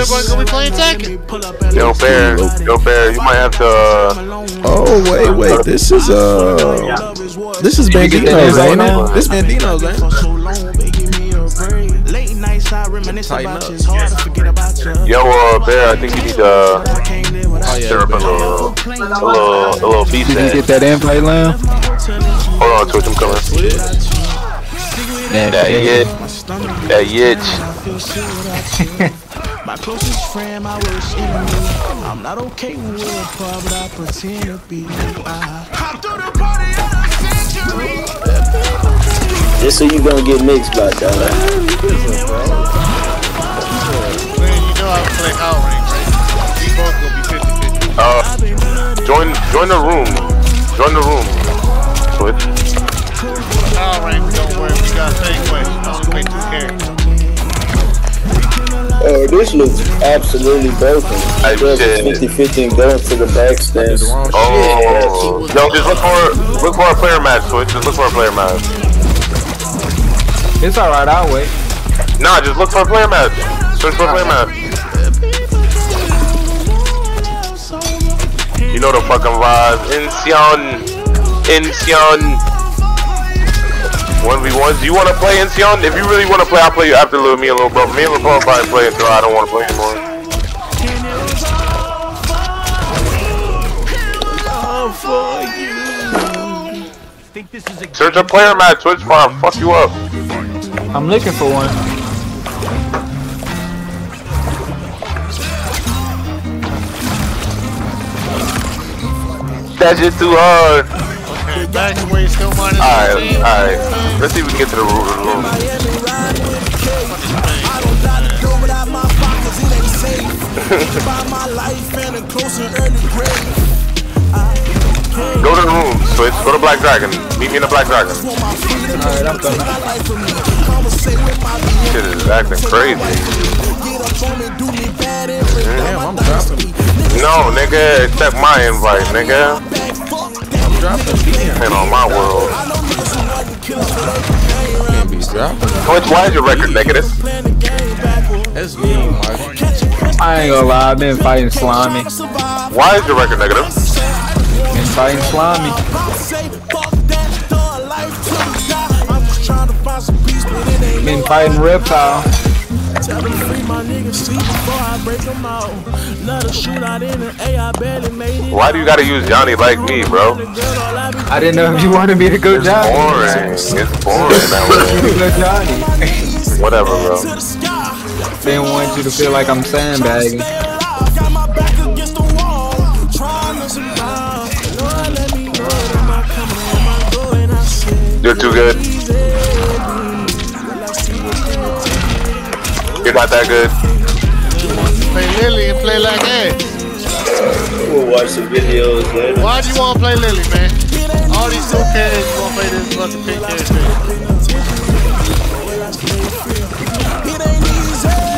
Everyone gonna be playing Tekken. Yo, Bear, you might have to. Oh wait, this is this is Bandinos, ain't it? This Bandinos, ain't it? Late nights I reminisce about you, hard to forget about you. Yo, Bear, I think you need stir up a little beef. Did you get that invite, Lamb? Hold on, Twitch, I'm coming. That yitch. My closest friend, my worst enemy. I'm not okay with a pub, but I pretend to be. I threw the party out of century. Just so you gonna get mixed by that. Man, you know I play outrank, right? We both gonna be 50-50. Join the room. Join the room. Switch. Outrank, don't worry. We got Segway. I only pay 2 carries. Oh, this looks absolutely broken. I did 50-50 and going to the backstairs. Oh, yeah. No, just look for a player match, Switch. Just look for a player match. It's alright, I'll wait. Nah, just look for a player match. Switch for a player match. You know the fucking vibes. Insion. 1v1s. Do you want to play Insion? If you really want to play, I'll play you after me and Lil Bro. Me and Lil Bro probably play until I don't want to play anymore. Search a player match, Twitch farm. Fuck you up. I'm looking for one. That shit too hard. Back where still all right. Let's see if we can get to the room. Go to the room, Switch. Go to Black Dragon. Meet me in the Black Dragon. All right, I'm coming. Shit is acting crazy. Damn, I'm dropping. No, nigga, accept my invite, nigga. And on my world. Twitch, why is your record negative? That's me, Mike. I ain't gonna lie, I've been fighting Slimy. Why is your record negative? Been fighting Slimy. Been fighting Reptile. Tell me free my niggas, sleep before I break them out. Let a shootout in an A, I barely made it. Why do you gotta use Johnny like me, bro? I didn't know if you wanted me to go it's Johnny. It's boring that way. Johnny. Whatever, bro. They don't want you to feel like I'm sandbagging. You're too good. Not that good. Play Lily and play like that. We'll watch some videos later. Why do you want to play Lily, man? All these 2Ks want to play this bunch of pink ass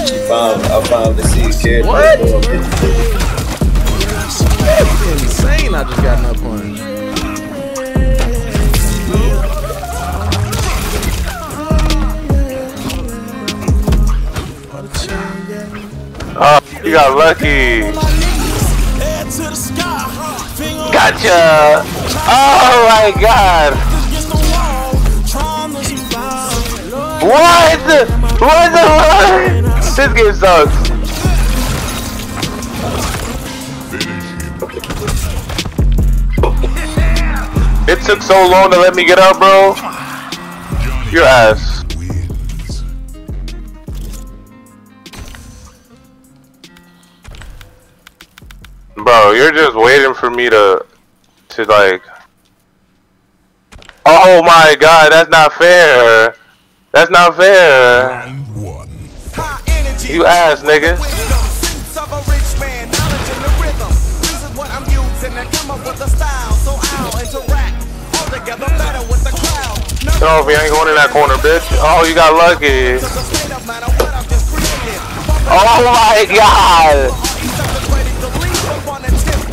shit. I found the C-Kid. What? That's insane. I just got no point. You got lucky. Gotcha. Oh my god. What the This game sucks. It took so long to let me get up, bro. Your ass. Bro, you're just waiting for me to like. Oh my god, that's not fair. That's not fair. You ass nigga. Get off me, I ain't going in that corner, bitch. Oh, you got lucky. Oh my god.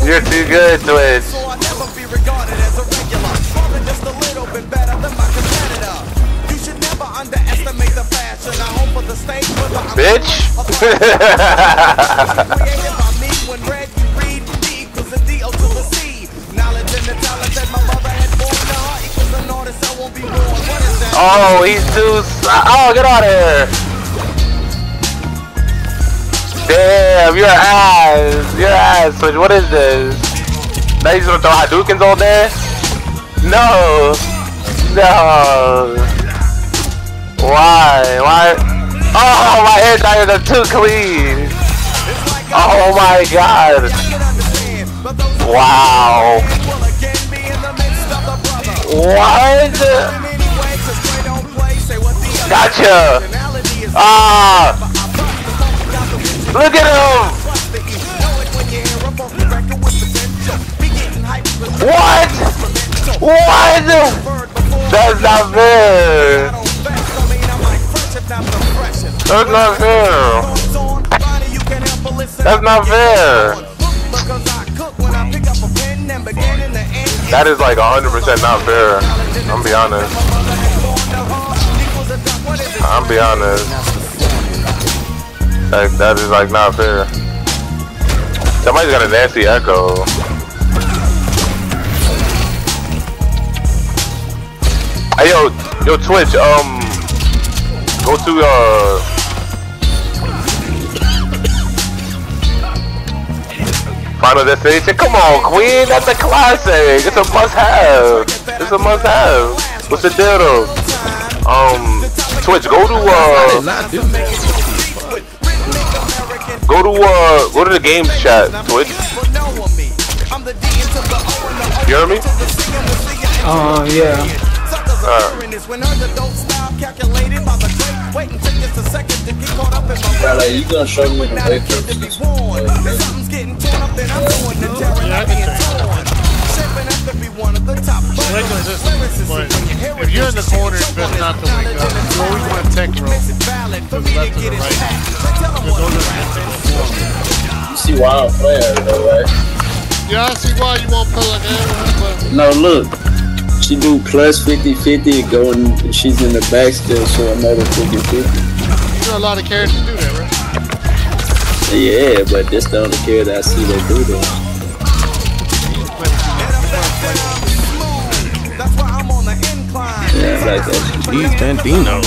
You're too good, Twitch. So I'll never be regarded as a regular. Probably just a little bit better than my competitor. You should never underestimate the fashion. I hope for the stage, but I'm bitch. created by me when red you read D equals a D O to a C. Knowledge and the talent that my mother had born. The heart equals an artist, I won't be born. What is that? Oh, he's too. Oh, get out of here. Damn, your ass. Your ass switch. What is this? Now he's gonna throw Hadoukens on there? No. No. Why? Why? Oh, my hair dyers are too clean. Oh my god. Wow. What? Gotcha. Ah. Look at him. What? What? That's not fair. That's not fair. That's not fair. That is like 100% not fair. I'm be honest. I'm be honest. Like that is like not fair. Somebody's got a nasty echo. Hey yo, Twitch. Go to Final Destination. Come on, Queen. That's a classic. It's a must-have. It's a must-have. What's the deal? Twitch. Go to go to the game chat, Twitch. You hear me? Yeah. You gonna show me the pictures. If you're in the corner, it's best not to wake up. You always want to tech roll. You see why I don't play her though, right? Yeah, I see why you won't play like that. No, look. She do plus 50-50 going, she's in the back still, so another 50-50. You know a lot of characters do that, right? Yeah, but that's the only character I see that do that. Yeah, I like that. These Bandinos.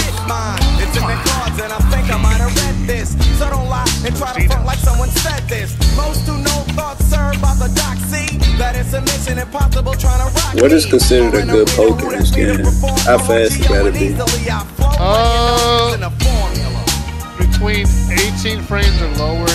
And I think I might have read this, so don't lie and try to front like someone said this. Most do no thoughts served by the doxy. That is a mission impossible trying to rock. What is considered a good poker in this game? How fast it gotta be? Between 18 frames or lower